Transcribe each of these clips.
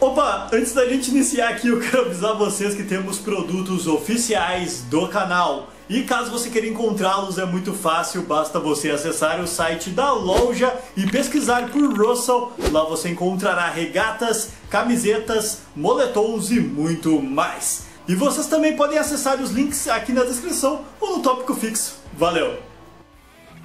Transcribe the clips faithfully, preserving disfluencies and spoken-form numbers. Opa, antes da gente iniciar aqui, eu quero avisar vocês que temos produtos oficiais do canal. E caso você queira encontrá-los, é muito fácil, basta você acessar o site da loja e pesquisar por Rohsal. Lá você encontrará regatas, camisetas, moletons e muito mais. E vocês também podem acessar os links aqui na descrição ou no tópico fixo. Valeu!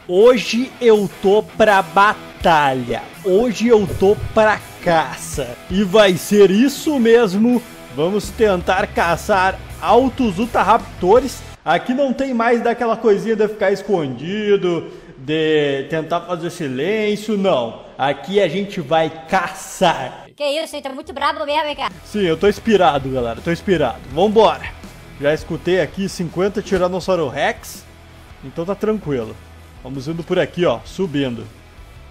Hoje eu tô pra batalha, hoje eu tô pra caça, e vai ser isso mesmo, vamos tentar caçar altos Utahraptors. Aqui não tem mais daquela coisinha de ficar escondido, de tentar fazer silêncio, não, aqui a gente vai caçar. Que isso, tá muito brabo mesmo, hein, cara? Sim, eu tô inspirado, galera, tô inspirado, vambora. Já escutei aqui cinquenta Tiranossauro Rex, então tá tranquilo. Vamos indo por aqui, ó, subindo.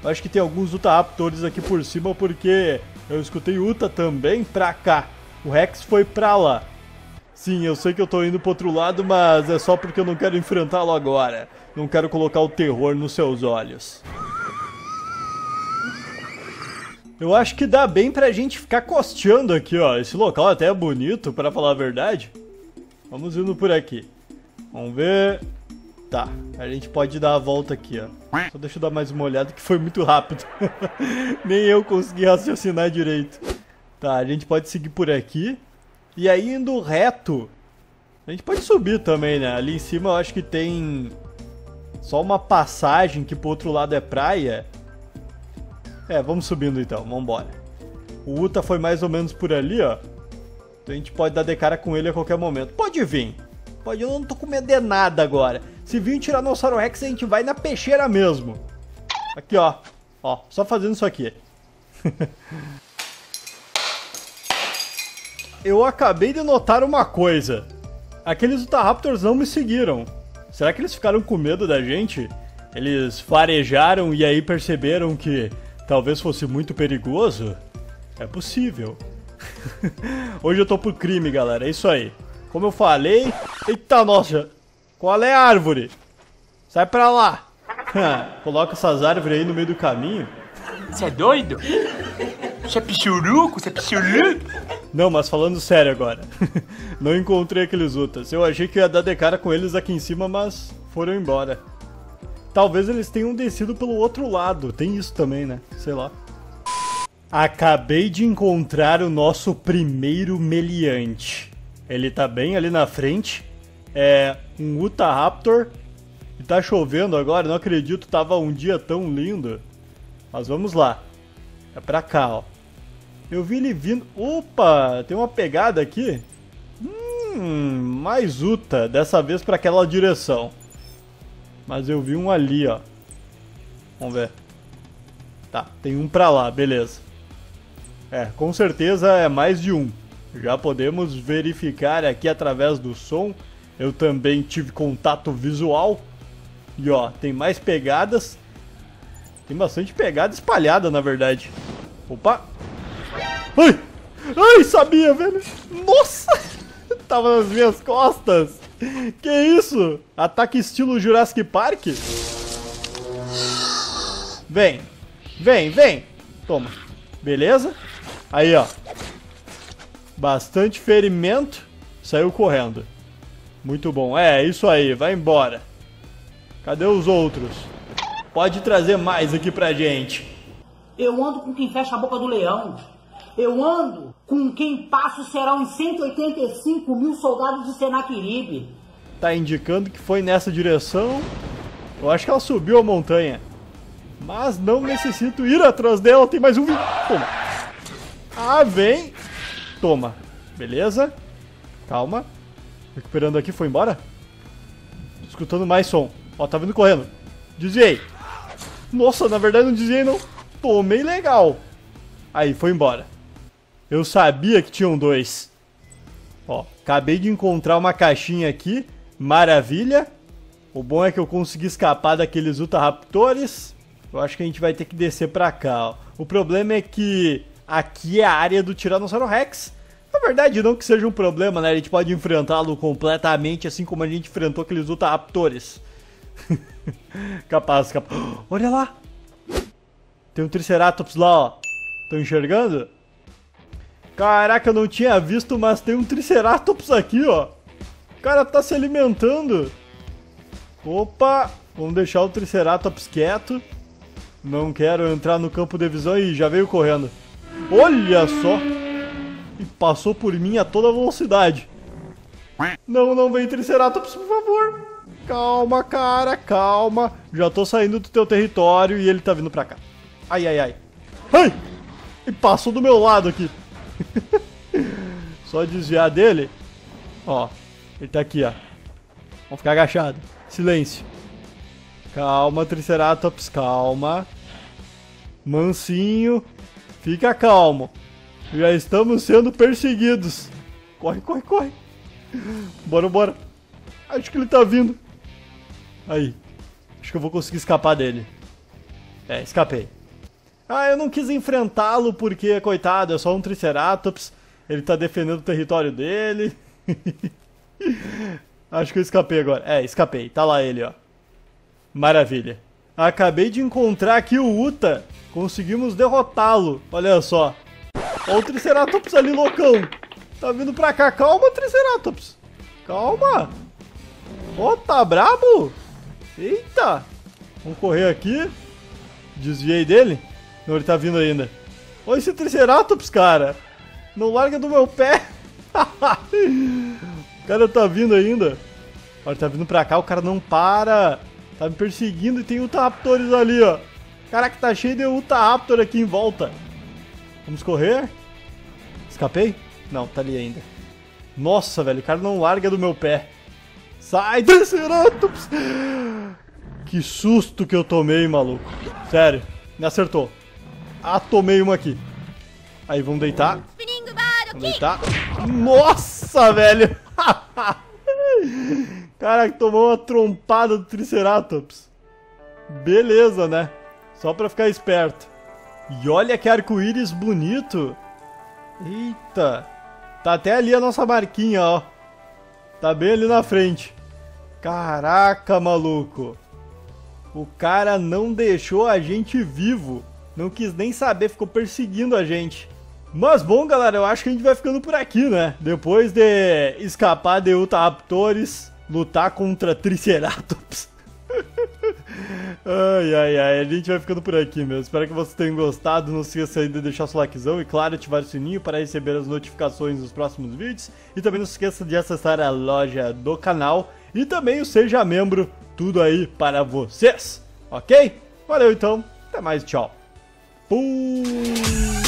Acho que tem alguns Utahraptors aqui por cima, porque eu escutei Uta também pra cá. O Rex foi pra lá. Sim, eu sei que eu tô indo pro outro lado, mas é só porque eu não quero enfrentá-lo agora. Não quero colocar o terror nos seus olhos. Eu acho que dá bem pra gente ficar costeando aqui, ó. Esse local até é bonito, pra falar a verdade. Vamos indo por aqui. Vamos ver... Tá, a gente pode dar a volta aqui, ó. Só deixa eu dar mais uma olhada que foi muito rápido. Nem eu consegui raciocinar direito. Tá, a gente pode seguir por aqui. E aí indo reto, a gente pode subir também, né? Ali em cima eu acho que tem só uma passagem que pro outro lado é praia. É, vamos subindo então, vambora. O Uta foi mais ou menos por ali, ó. Então a gente pode dar de cara com ele a qualquer momento. Pode vir, pode, eu não tô com medo de nada agora. Se vir um Tiranossauro Rex, a gente vai na peixeira mesmo. Aqui, ó. Ó, só fazendo isso aqui. Eu acabei de notar uma coisa. Aqueles Utahraptors não me seguiram. Será que eles ficaram com medo da gente? Eles farejaram e aí perceberam que talvez fosse muito perigoso? É possível. Hoje eu tô pro crime, galera. É isso aí. Como eu falei... Eita, nossa... Qual é a árvore? Sai pra lá. Coloca essas árvores aí no meio do caminho. Você é doido? Você é pichuruco? Você é pichuruco? Não, mas falando sério agora. Não encontrei aqueles Utas. Eu achei que ia dar de cara com eles aqui em cima, mas foram embora. Talvez eles tenham descido pelo outro lado. Tem isso também, né? Sei lá. Acabei de encontrar o nosso primeiro meliante. Ele tá bem ali na frente. É um Utahraptor. E tá chovendo agora, não acredito, tava um dia tão lindo. Mas vamos lá. É pra cá, ó. Eu vi ele vindo. Opa, tem uma pegada aqui. Hum, mais Uta. Dessa vez pra aquela direção. Mas eu vi um ali, ó. Vamos ver. Tá, tem um pra lá, beleza. É, com certeza é mais de um. Já podemos verificar aqui através do som. Eu também tive contato visual. E ó, tem mais pegadas. Tem bastante pegada espalhada, na verdade. Opa! Ai! Ai, sabia, velho! Nossa! Tava nas minhas costas! Que isso? Ataque estilo Jurassic Park? Vem! Vem, vem! Toma! Beleza? Aí, ó. Bastante ferimento. Saiu correndo. Muito bom. É, isso aí. Vai embora. Cadê os outros? Pode trazer mais aqui pra gente. Eu ando com quem fecha a boca do leão. Eu ando com quem passa o serão em cento e oitenta e cinco mil soldados de Senaqueribe. Tá indicando que foi nessa direção. Eu acho que ela subiu a montanha. Mas não necessito ir atrás dela. Tem mais um... Toma. Ah, vem. Toma. Beleza. Calma. Recuperando aqui, foi embora? Tô escutando mais som. Ó, tá vindo correndo. Desviei. Nossa, na verdade não desviei não. Tomei legal. Aí, foi embora. Eu sabia que tinham dois. Ó, acabei de encontrar uma caixinha aqui. Maravilha. O bom é que eu consegui escapar daqueles Utahraptors. Eu acho que a gente vai ter que descer pra cá, ó. O problema é que aqui é a área do Tiranossauro Rex. Na verdade, não que seja um problema, né? A gente pode enfrentá-lo completamente, assim como a gente enfrentou aqueles Utahraptors. capaz, capaz. Olha lá! Tem um Triceratops lá, ó. Estão enxergando? Caraca, eu não tinha visto, mas tem um Triceratops aqui, ó. O cara tá se alimentando. Opa, vamos deixar o Triceratops quieto. Não quero entrar no campo de visão. Ih, já veio correndo. Olha só. E passou por mim a toda velocidade. Não, não vem Triceratops, por favor. Calma, cara, calma. Já tô saindo do teu território e ele tá vindo pra cá. Ai, ai, ai. Ai! E passou do meu lado aqui. Só desviar dele. Ó, ele tá aqui, ó. Vamos ficar agachado. Silêncio. Calma, Triceratops, calma. Mansinho. Fica calmo. Já estamos sendo perseguidos. Corre, corre, corre. Bora, bora. Acho que ele tá vindo. Aí. Acho que eu vou conseguir escapar dele. É, escapei. Ah, eu não quis enfrentá-lo porque, coitado, é só um Triceratops. Ele tá defendendo o território dele. Acho que eu escapei agora. É, escapei. Tá lá ele, ó. Maravilha. Acabei de encontrar aqui o Uta. Conseguimos derrotá-lo. Olha só. Olha o Triceratops ali, loucão. Tá vindo pra cá. Calma, Triceratops. Calma. Ó, oh, tá brabo. Eita. Vamos correr aqui. Desviei dele. Não, ele tá vindo ainda. Olha esse Triceratops, cara. Não larga do meu pé. O cara tá vindo ainda. Olha, tá vindo pra cá. O cara não para. Tá me perseguindo e tem Utahraptors ali, ó. Caraca, tá cheio de Utahraptor aqui em volta. Vamos correr. Escapei? Não, tá ali ainda. Nossa, velho. O cara não larga do meu pé. Sai, Triceratops! Que susto que eu tomei, maluco. Sério, me acertou. Ah, tomei uma aqui. Aí, vamos deitar. Vamos deitar. Nossa, velho! Cara, que tomou uma trompada do Triceratops. Beleza, né? Só pra ficar esperto. E olha que arco-íris bonito. Eita. Tá até ali a nossa marquinha, ó. Tá bem ali na frente. Caraca, maluco. O cara não deixou a gente vivo. Não quis nem saber, ficou perseguindo a gente. Mas bom, galera, eu acho que a gente vai ficando por aqui, né? Depois de escapar de Utahraptors, lutar contra Triceratops. Ai, ai, ai, a gente vai ficando por aqui mesmo. Espero que vocês tenham gostado. Não se esqueça de deixar seu likezão e, claro, ativar o sininho para receber as notificações dos próximos vídeos. E também não se esqueça de acessar a loja do canal e também o Seja Membro. Tudo aí para vocês, ok? Valeu então, até mais, tchau. Fui!